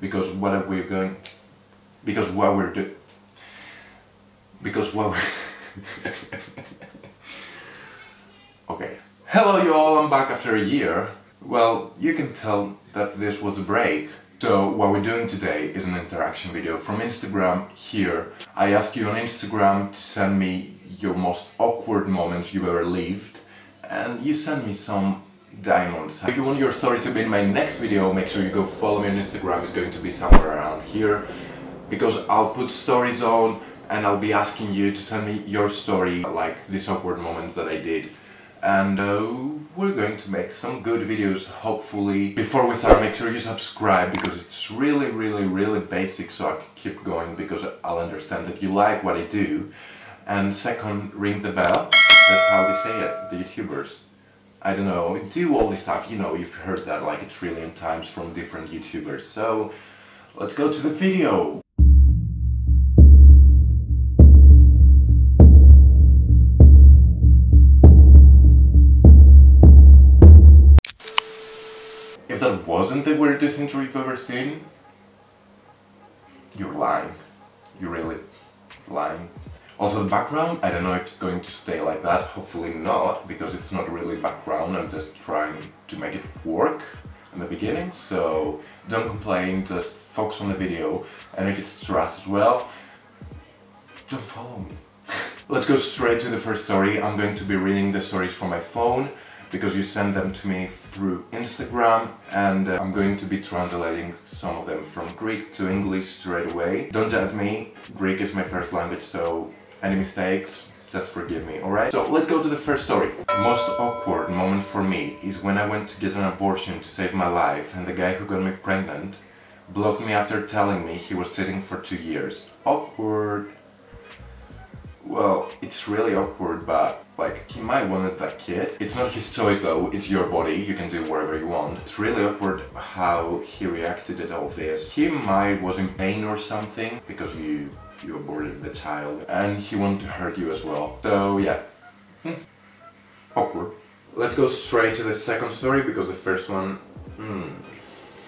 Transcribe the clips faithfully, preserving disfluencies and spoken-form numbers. because what we're going, because what we're doing, because what we're okay. Hello you all, I'm back after a year. Well, you can tell that this was a break. So what we're doing today is an interaction video from Instagram here. I asked you on Instagram to send me your most awkward moments you've ever lived, and you sent me some diamonds. If you want your story to be in my next video, make sure you go follow me on Instagram. It's going to be somewhere around here, because I'll put stories on and I'll be asking you to send me your story, like these awkward moments that I did. And uh, we're going to make some good videos, hopefully. Before we start, make sure you subscribe, because it's really, really, really basic, so I can keep going, because I'll understand that you like what I do. And second, ring the bell. That's how they say it, the YouTubers. I don't know, do all this stuff, you know, you've heard that like a trillion times from different YouTubers. So, let's go to the video! If that wasn't the weirdest intro you've ever seen, you're lying. You're really lying. Also the background, I don't know if it's going to stay like that, hopefully not, because it's not really background, I'm just trying to make it work in the beginning, so don't complain, just focus on the video, and if it's trash as well, don't follow me. Let's go straight to the first story. I'm going to be reading the stories from my phone, because you sent them to me through Instagram, and uh, I'm going to be translating some of them from Greek to English straight away. Don't judge me, Greek is my first language, so any mistakes, just forgive me, alright? So let's go to the first story. Most awkward moment for me is when I went to get an abortion to save my life, and the guy who got me pregnant blocked me after telling me he was sitting for two years. Awkward. Well, it's really awkward, but like, he might want that kid. It's not his choice though, it's your body, you can do whatever you want. It's really awkward how he reacted at all this. He might was in pain or something, because you you aborted the child, and he wanted to hurt you as well. So yeah, hmm. awkward. Let's go straight to the second story, because the first one, hmm.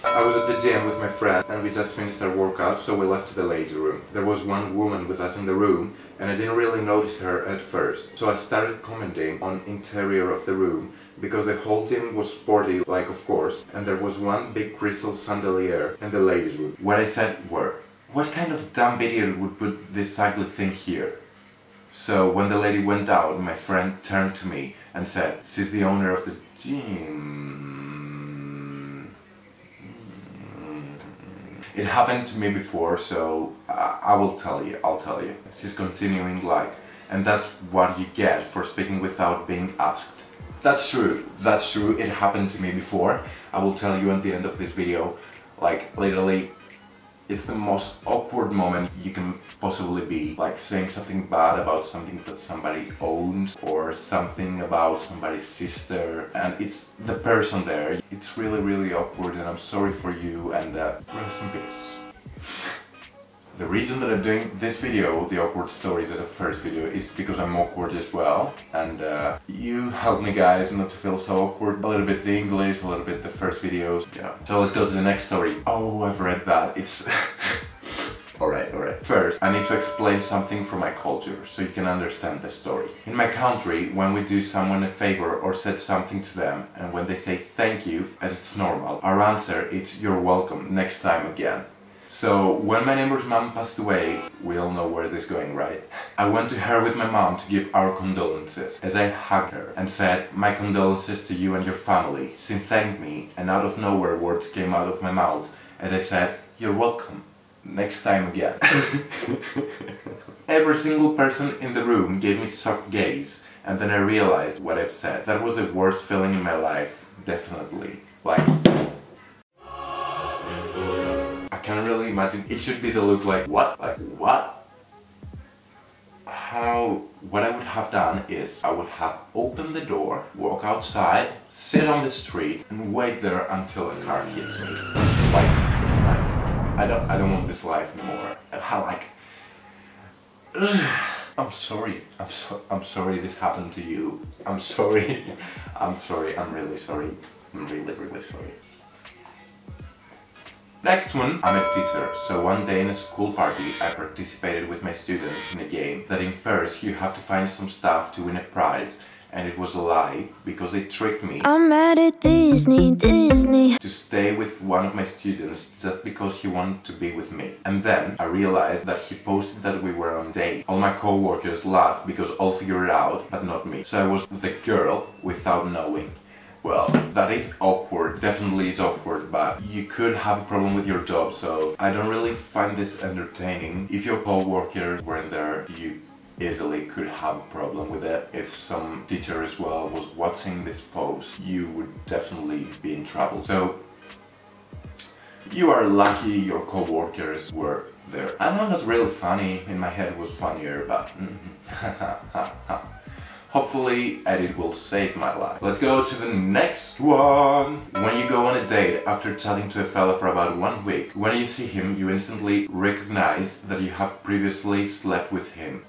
I was at the gym with my friend, and we just finished our workout, so we left to the ladies' room. There was one woman with us in the room, and I didn't really notice her at first, so I started commenting on interior of the room, because the whole gym was sporty, like of course, and there was one big crystal chandelier in the ladies' room. What I said were, what kind of dumb idiot would put this ugly thing here? So when the lady went out, my friend turned to me and said, she's the owner of the gym. It happened to me before, so I, I will tell you, I'll tell you. She's continuing like, and that's what you get for speaking without being asked. That's true, that's true, it happened to me before. I will tell you at the end of this video, like literally, it's the most awkward moment you can possibly be, like saying something bad about something that somebody owns, or something about somebody's sister, and it's the person there. It's really, really awkward, and I'm sorry for you, and uh, rest in peace. The reason that I'm doing this video, the awkward stories as a first video, is because I'm awkward as well, and uh, you helped me guys not to feel so awkward. A little bit the English, a little bit the first videos, yeah. So let's go to the next story. Oh, I've read that, it's... Alright, alright. First, I need to explain something from my culture, so you can understand the story. In my country, when we do someone a favor or said something to them, and when they say thank you, as it's normal, our answer is you're welcome, next time again. So, when my neighbor's mom passed away, we all know where this is going, right? I went to her with my mom to give our condolences, as I hugged her and said, my condolences to you and your family. She thanked me, and out of nowhere words came out of my mouth, as I said, you're welcome, next time again. Every single person in the room gave me shocked gaze, and then I realized what I've said. That was the worst feeling in my life, definitely. Like... I can't really imagine. It should be the look like, what? Like, what? How... What I would have done is, I would have opened the door, walk outside, sit on the street, and wait there until a car hits me. Like, it's like, I don't, I don't want this life anymore. How, like... I'm sorry. I'm so, I'm sorry this happened to you. I'm sorry. I'm sorry. I'm really sorry. I'm really, really sorry. Next one, I'm a teacher, so one day in a school party I participated with my students in a game that in Paris you have to find some stuff to win a prize, and it was a lie because they tricked me. I'm at Disney, Disney to stay with one of my students just because he wanted to be with me. And then I realized that he posted that we were on date. All my co-workers laughed because all figured it out, but not me. So I was the girl without knowing. Well, that is awkward, definitely is awkward, but you could have a problem with your job, so I don't really find this entertaining. If your co-workers were in there, you easily could have a problem with it. If some teacher as well was watching this post, you would definitely be in trouble. So, you are lucky your co-workers were there. I know that's really funny, in my head it was funnier, but... Mm-hmm. Hopefully, edit will save my life. Let's go to the next one. When you go on a date after chatting to a fella for about one week, when you see him, you instantly recognize that you have previously slept with him.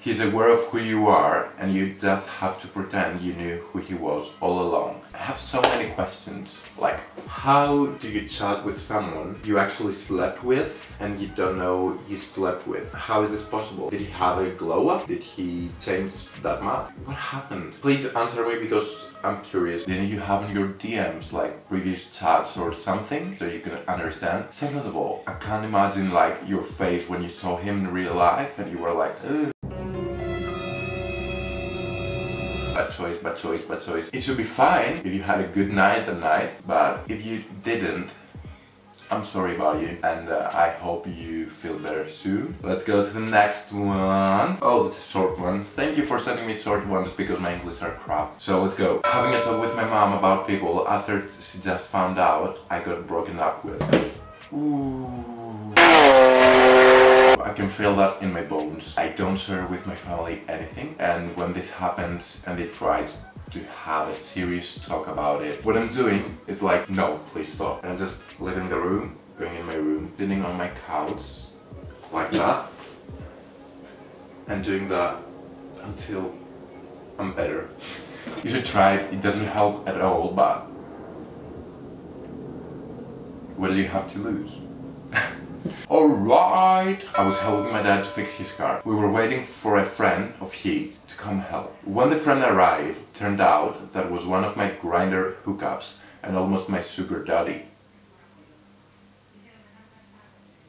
He's aware of who you are, and you just have to pretend you knew who he was all along. I have so many questions, like how do you chat with someone you actually slept with and you don't know you slept with? How is this possible? Did he have a glow up? Did he change that much? What happened? Please answer me because I'm curious. Didn't you have in your D Ms like previous chats or something so you can understand? Second of all, I can't imagine like your face when you saw him in real life and you were like, ugh. Bad choice, bad choice, bad choice. It should be fine if you had a good night that night, but if you didn't, I'm sorry about you, and uh, I hope you feel better soon. Let's go to the next one. Oh, this is a short one. Thank you for sending me short ones because my English are crap. So let's go. Having a talk with my mom about people after she just found out I got broken up with. Ooh. I can feel that in my bones. I don't share with my family anything, and when this happens and they tried to have a serious talk about it, what I'm doing is like, no, please stop. And I'm just leaving the room, going in my room, sitting on my couch, like that, and doing that until I'm better. You should try it, it doesn't help at all, but what do you have to lose? Alright! I was helping my dad to fix his car. We were waiting for a friend of his to come help. When the friend arrived, turned out that was one of my grinder hookups and almost my sugar daddy.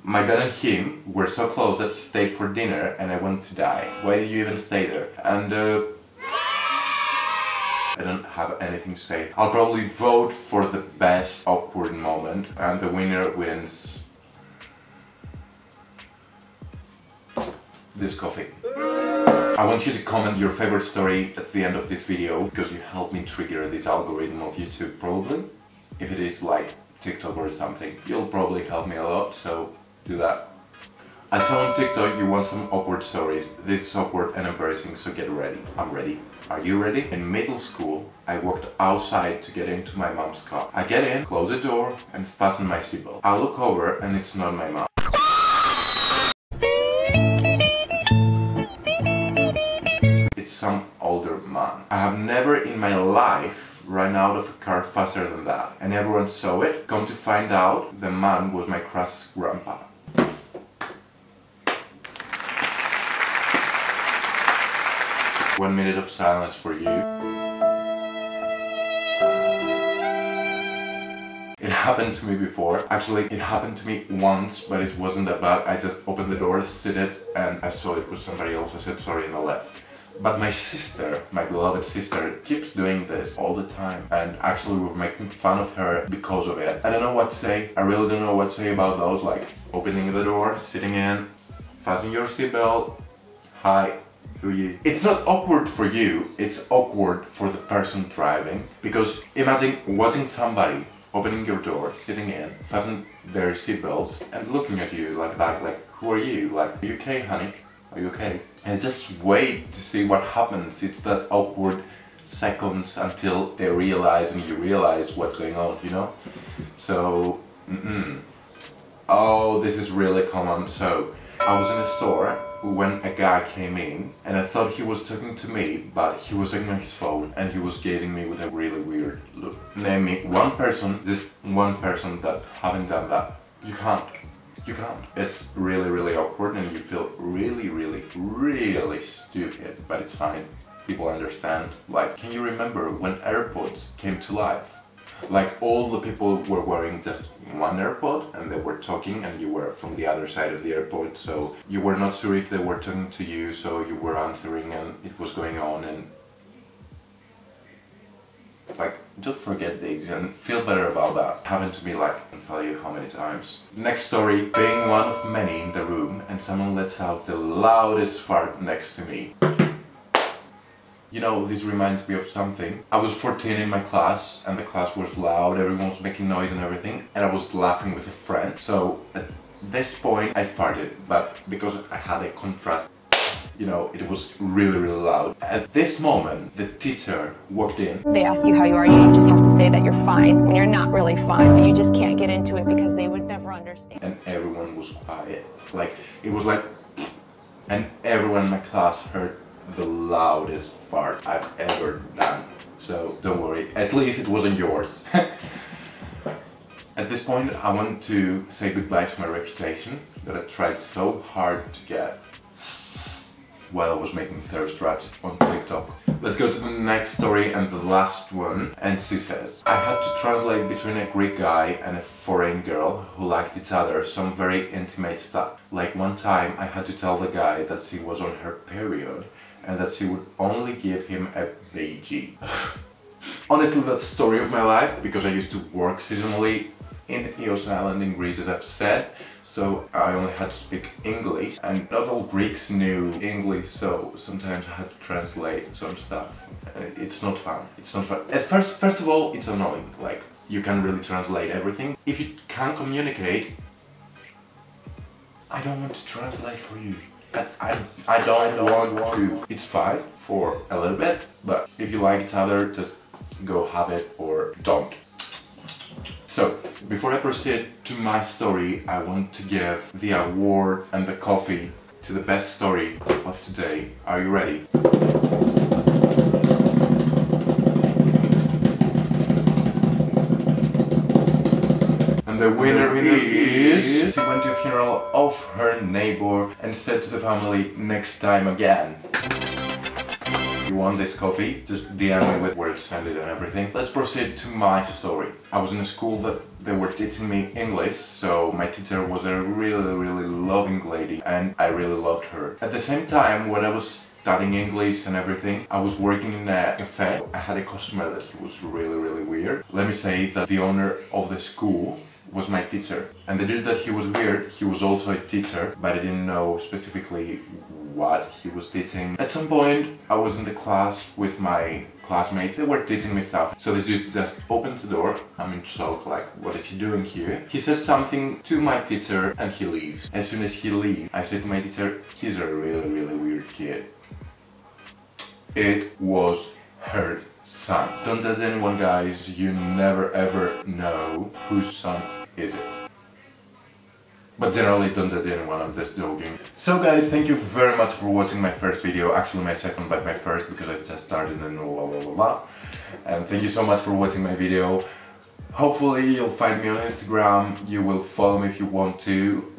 My dad and him were so close that he stayed for dinner and I wanted to die. Why did you even stay there? And uh, I don't have anything to say. I'll probably vote for the best awkward moment and the winner wins. This coffee. I want you to comment your favorite story at the end of this video because you helped me trigger this algorithm of YouTube probably. If it is like TikTok or something, you'll probably help me a lot, so do that. I saw on TikTok you want some awkward stories. This is awkward and embarrassing, so get ready. I'm ready. Are you ready? In middle school, I walked outside to get into my mom's car. I get in, close the door and fasten my seatbelt. I look over and it's not my mom. Some older man. I have never in my life run out of a car faster than that, and everyone saw it. Come to find out, the man was my crush's grandpa. One minute of silence for you. It happened to me before. Actually, it happened to me once, but it wasn't that bad. I just opened the door, sit it, and I saw it was somebody else. I said sorry and I left. But my sister, my beloved sister, keeps doing this all the time, and actually we're making fun of her because of it. I don't know what to say, I really don't know what to say about those, like opening the door, sitting in, fasten your seatbelt, hi, who you? It's not awkward for you, it's awkward for the person driving, because imagine watching somebody opening your door, sitting in, fasten their seatbelts and looking at you like that, like who are you, like are you okay honey? Are you okay? And just wait to see what happens. It's that awkward seconds until they realize and you realize what's going on, you know? So, mm-mm. Oh, this is really common. So, I was in a store when a guy came in and I thought he was talking to me, but he was talking on his phone and he was gazing me with a really weird look. Name me one person, this one person that haven't done that. You can't. You can't. It's really, really awkward and you feel really, really, really stupid, but it's fine. People understand. Like, can you remember when AirPods came to life? Like, all the people were wearing just one AirPod and they were talking and you were from the other side of the airport, so you were not sure if they were talking to you, so you were answering and it was going on, and like, just forget these and feel better about that. Happened to me like, I can tell you how many times. Next story, being one of many in the room and someone lets out the loudest fart next to me. You know, this reminds me of something. I was fourteen in my class and the class was loud, everyone was making noise and everything, and I was laughing with a friend. So at this point I farted, but because I had a contrast, you know, it was really, really loud. At this moment, the teacher walked in. They ask you how you are, you just have to say that you're fine, when you're not really fine, but you just can't get into it because they would never understand. And everyone was quiet. Like, it was like, and everyone in my class heard the loudest fart I've ever done. So don't worry, at least it wasn't yours. At this point, I want to say goodbye to my reputation that I tried so hard to get while I was making thirst traps on TikTok. Let's go to the next story and the last one. And she says, I had to translate between a Greek guy and a foreign girl who liked each other some very intimate stuff. Like, one time I had to tell the guy that she was on her period and that she would only give him a baby. Honestly, that's the story of my life, because I used to work seasonally in Eos Island in Greece, as I've said, so I only had to speak English, and not all Greeks knew English, so sometimes I had to translate some stuff. It's not fun. It's not fun. At first, first of all, it's annoying. Like, you can't really translate everything. If you can't communicate, I don't want to translate for you. I, I don't want to. It's fine for a little bit, but if you like each other, just go have it or don't. So, before I proceed to my story, I want to give the award and the coffee to the best story of today. Are you ready? And the winner is... She went to a funeral of her neighbor and said to the family, next time again. You want this coffee? Just D M me with where to send it and everything. Let's proceed to my story. I was in a school that they were teaching me English, so my teacher was a really, really loving lady and I really loved her. At the same time, when I was studying English and everything, I was working in a cafe. I had a customer that was really, really weird. Let me say that the owner of the school was my teacher. And the dude that he was weird, he was also a teacher, but I didn't know specifically what he was teaching. At some point, I was in the class with my classmates. They were teaching me stuff. So this dude just opens the door. I'm in shock, like, what is he doing here? He says something to my teacher and he leaves. As soon as he leaves, I said to my teacher, he's a really, really weird kid. It was her son. Don't judge anyone, guys. You never ever know whose son is it. But generally, don't judge anyone, I'm just joking. So guys, thank you very much for watching my first video, actually my second but my first, because I just started and blah blah blah blah. And thank you so much for watching my video. Hopefully you'll find me on Instagram, you will follow me if you want to.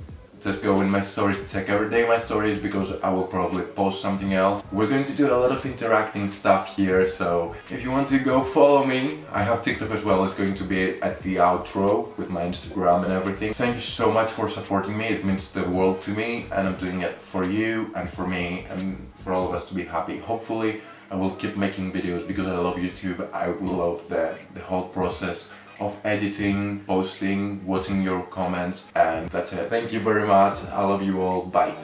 Just go in my stories, check every day my stories, because I will probably post something else. We're going to do a lot of interacting stuff here, so if you want to, go follow me. I have TikTok as well, it's going to be at the outro with my Instagram and everything. Thank you so much for supporting me, it means the world to me, and I'm doing it for you and for me and for all of us to be happy. Hopefully I will keep making videos because I love YouTube, I will love the, the whole process of editing, posting, watching your comments, and that's it. Thank you very much. I love you all. Bye.